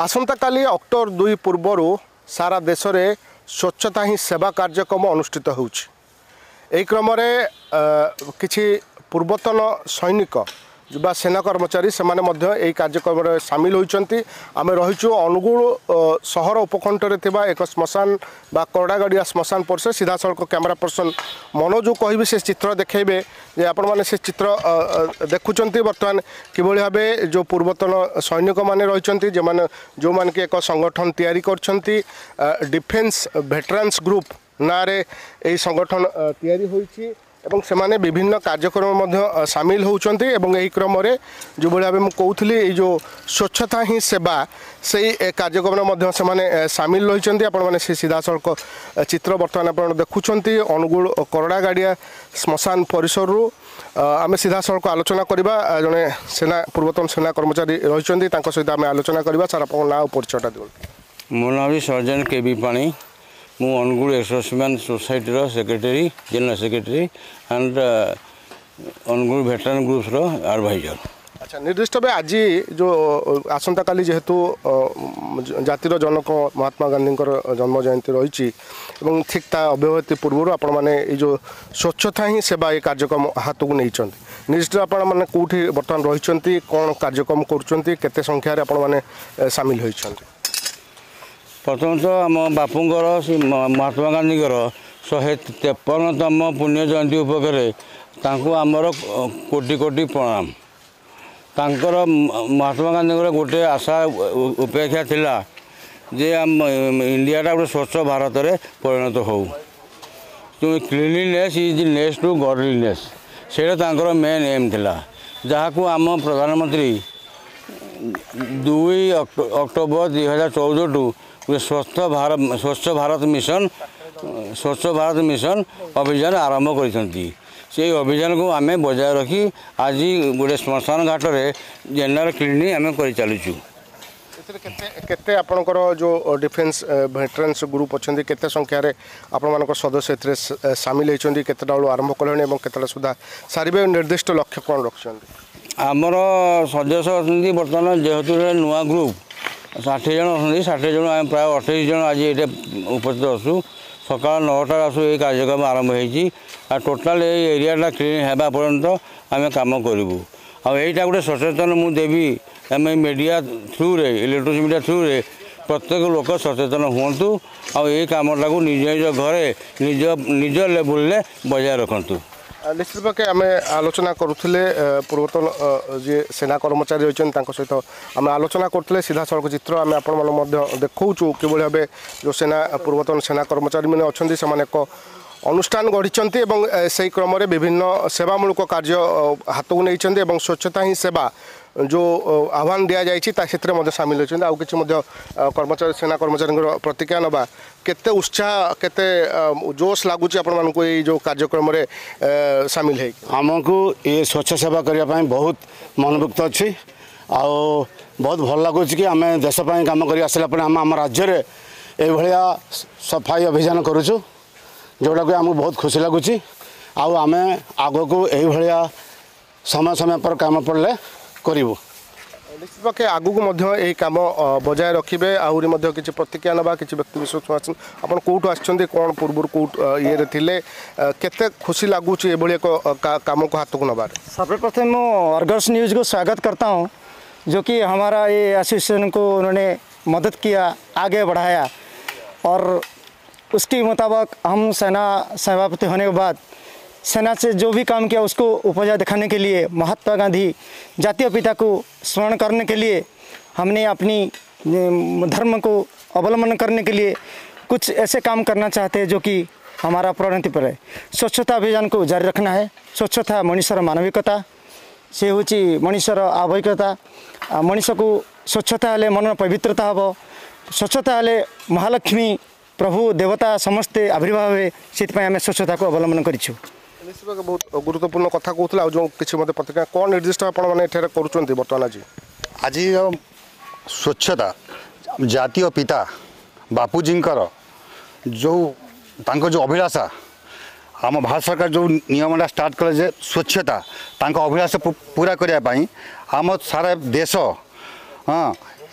आसंताकाली October 2 पूर्वर सारा देश में स्वच्छता ही सेवा कार्यक्रम अनुष्ठित होई क्रम किछि पूर्वतन सैनिक बा सेना कर्मचारी से माने कार्यक्रम में सामिल होती। आम रही अनुगुल सहर उपखंडे थोड़ा एक श्मशान बा करड़ागड़िया श्मशान पर्से सीधा सड़क कैमेरा पर्सन मनोज कह से चित्र देखेबे जे आपण मैंने से चित्र देखुंट बर्तमान किभली भाव जो पूर्वतन सैनिक मैंने रही जो मान के एक संगठन तैयारी कर डिफेन्स भेटरान्स ग्रुप ना यही संगठन तैयारी होइछि एवं से माने विभिन्न कार्यक्रम में सामिल होती क्रम में जो भाव में कहली जो स्वच्छता ही सेवा से कार्यक्रम में से सामिल रही आपने से सीधा सड़क चित्र बर्तमान आप देखुंट अनुगुल करड़ागड़िया श्मशान परिसर आम सीधा सड़क आलोचना करवा जड़े सेना पूर्वतन सेना कर्मचारी रही सहित आम आलोचना करवा सर आप ना परिचयटा दे। मो ना भी सर्जन के बी पाणी मु अनुगुल एक्सोसमैन सोसाइटी रो secretary general secretary and Angul veteran group रो एडवाइजर। अच्छा निर्दिष्ट भाई आज जो आसंता काली जेहेतु जातिर जनक महात्मा गांधी जन्म जयंती रही ठीक अव्यवहति पूर्व आपण मैंने जो स्वच्छता ही सेवा ये कार्यक्रम हाथ को नहीं निर्दिष्ट आपण मैंने कौटी बर्तमान रही कौन कार्यक्रम करते संख्यार आपण मैंने सामिल होती। प्रथम तो आम बापू महात्मा गांधी 153तम पुण्य जयंती उपकर आमर कोटि कोटि प्रणाम। तांकर महात्मा गांधी गोटे आशा उपेक्षा थिला जे आम इंडियाटा गोटे स्वच्छ भारत रे परिणत हो। Cleanliness is next to godliness से मेन एम थिला जहाँकू आम प्रधानमंत्री 2 अक्टोबर 2014 टू स्वच्छ भारत मिशन अभियान आरंभ कर अभियान को आम बजाय रखी आज गोटे श्मशान घाट जेनरल क्लीनिंग आम कर चलूँ। केते आपणकर जो डिफेन्स भेटरान्स ग्रुप अच्छे केते संख्यार आपण सदस्य ए सामिल होती केतेटा बेलू आरंभ कले केतेटा सुधा सारे निर्दिष्ट लक्ष्य कौन रखिंट आमर सदस्य अच्छे बर्तमान जेहेतु नुआ ग्रुप 60 जन अच्छा 60 जन आम प्राय 28 जन आज ये उपस्थित आसु सकाल 9टार आसु ये कार्यक्रम आरंभ होती टोटाल एरियाटा क्लीन होगा पर्यंत आम कम करूँ। आईटा गोटे सचेतन मु देवी आम मीडिया थ्रु रे इलेक्ट्रोनिक मीडिया थ्रु रे प्रत्येक लोक सचेतन हूँ आई कमटा को निज निज घरे निज निज लेवल बजाय रखु। निश्चित भागे आम आलोचना करुले पूर्वतन जी सेना कर्मचारी रही सहित आम आलोचना करुले सीधा सड़क चित्र आम आपड़ देखु कि भाव जो सेना पूर्वतन सेना कर्मचारी मैंने अच्छा से एक अनुष्ठान गढ़ी से क्रम में विभिन्न सेवामूलक कार्य हाथ को नहीं स्वच्छता ही सेवा जो आह्वान दि जाए सामिल होती आउ कि कर्मचारी सेना कर्मचारी प्रतिक्रिया नवा केते उत्साह केते जोश लगुच जो कार्यक्रम सामिल है आमको ये स्वच्छ सेवा करने बहुत मनोमुक्त अच्छी आ बहुत भल लगुच कि आम देशपाई कम कर आम आम राज्य में यह सफाई अभियान करुचु जोटा कि आमको बहुत खुशी लगुच आम आग को यही समय समय पर कम पड़े करू। निश्चित पक्षे आगे कम बजाय रखिए आहरी कि प्रतिक्रिया ना कि व्यक्तिशेष आप कौटू आसन कौन पूर्व कौ ये थे के खुशी लगुच एक कम को हाथ को नबार। सर्वप्रथम मैं आर्गस न्यूज़ को स्वागत करता हूँ जो कि हमारा ये एसोसिएशन को उन्होंने मदद किया आगे बढ़ाया और उसके मुताबिक हम सेना सभापति होने के बाद सेना से जो भी काम किया उसको उपजा दिखाने के लिए महात्मा गांधी जातीय पिता को स्मरण करने के लिए हमने अपनी धर्म को अवलंबन करने के लिए कुछ ऐसे काम करना चाहते हैं जो कि हमारा प्रणति पर है। स्वच्छता अभियान को जारी रखना है। स्वच्छता मनुष्यर मानविकता से हूँ मनुष्यर आवश्यकता मनुष्य को स्वच्छता हेले मन पवित्रता हम स्वच्छता हेले महालक्ष्मी प्रभु देवता समस्ते आविर्भाव है से आम स्वच्छता को अवलंबन करूँ। बहुत गुरुत्वपूर्ण कथा कहूँ आज जो किसी मत प्रतिक्रिया कौन निर्दिष्ट आपने बर्तमान आज आज स्वच्छता जातीय पिता बापूजी जो अभिलाषा आम भारत सरकार जो नियमटा स्टार्ट कले स्वच्छता अभिलाषा पूरा करने आम सारा देश हाँ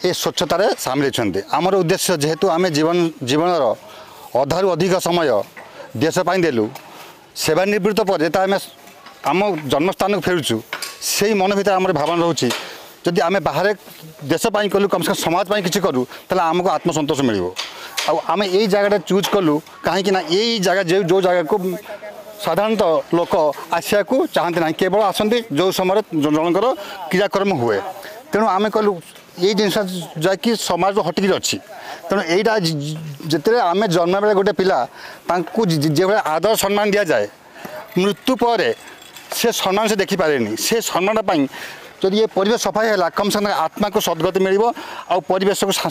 ये स्वच्छतार सामिल होती। आमर उद्देश्य जेहेतु आम जीवन जीवन अधारू अधिक समय देशपाई देलु सेवानिवृत्त पर जेता आम आम जन्मस्थान फेरुचु से मन भितर आम भावना रोचे जदि आम बाहर देशपाई कलु कम से कम समाजपाई किसी करूँ तो आमको आत्मसंतोष मिल। आम यही जगह चूज कलु कहीं ना यही जगह जो जगह को साधारणतः लोक आसा को चाहते ना केवल आसती जो समय जनकर क्रियाक्रम हुए तेणु आम कलु ये जिनस जैकि समाज हटिकी अच्छी तेणु यहाँ जिते आम जन्म बेले गोटे पिला जो भाई आदर सम्मान दि जाए मृत्यु पर से सम्मान से देखी पारे से सम्मान जब ये परिवेश सफाई है कम से कम आत्मा को सद्गति मिल आवेश को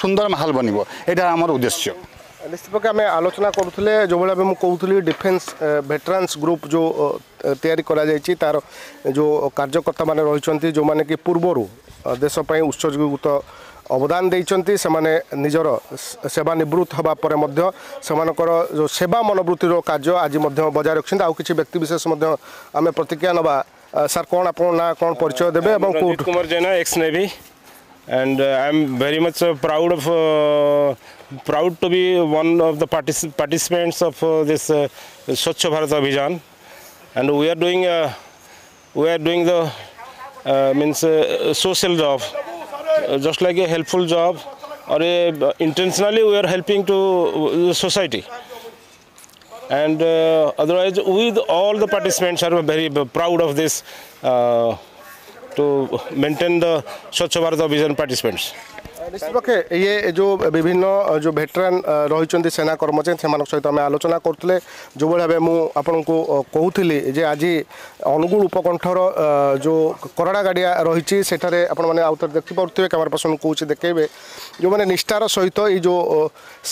सुंदर माहौल बनब यहाँ आम उद्देश्य। निश्चित प्रकार आम आलोचना करुले जो भाई मुझे कहूली डिफेन्स भेटरान्स ग्रुप जो तैयारी करा तार जो कार्यकर्ता मैंने रही जो मैंने कि पूर्वर देशपाई उत्सर्गीकृत अवदान देइचंती सेमाने निजर सेवानिवृत्त होबा परे मध्य सेमानकर जो सेवा मनोवृत्तिर कार्य आज मध्य बजाय रखिंदा। आउ किछि व्यक्ति विशेष मध्य आमे प्रतिक्रिया नबा। सर कोन आपन ना कोन परिचय देबे एवं कोट Kumar Jena ex navy and I am very much proud to be one of the participants of this Swachh Bharat Abhiyan, and we are doing the social job, just like a helpful job, or intentionally we are helping to society, and otherwise with all the participants are very proud of this to maintain the Swachh Bharat Abhiyan participants। निश्चित ये जो विभिन्न जो भेटरान रही सेना कर्मचारी से सहित आम आलोचना करुले जो भाई मुझे आपको कहूली जे आज अनुगुल उपकंठर जो करड़ा गाड़िया रही आपने आउथर देखिपे कैमेरा पर्सन कौच देखेबे जो मैंने निष्ठार सहित ये जो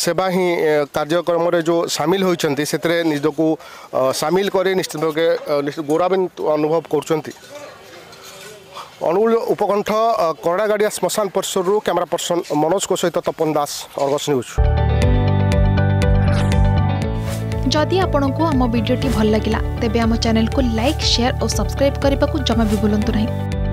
सेवा ही कार्यक्रम जो सामिल होती से निजकू सामिल कर निश्चित भागे गौरवान्वित अनुभव कर। अनुगुल उपकंठ करड़ागाड़िया श्मशान परिसरु कैमेरा पर्सन मनोज को सहित तपन दास, अर्गस न्यूज। जदि आपंक आम भिडी भल लगा तेब चैनल को लाइक, शेयर और सब्सक्राइब करने को जमा भी भूलु नहीं।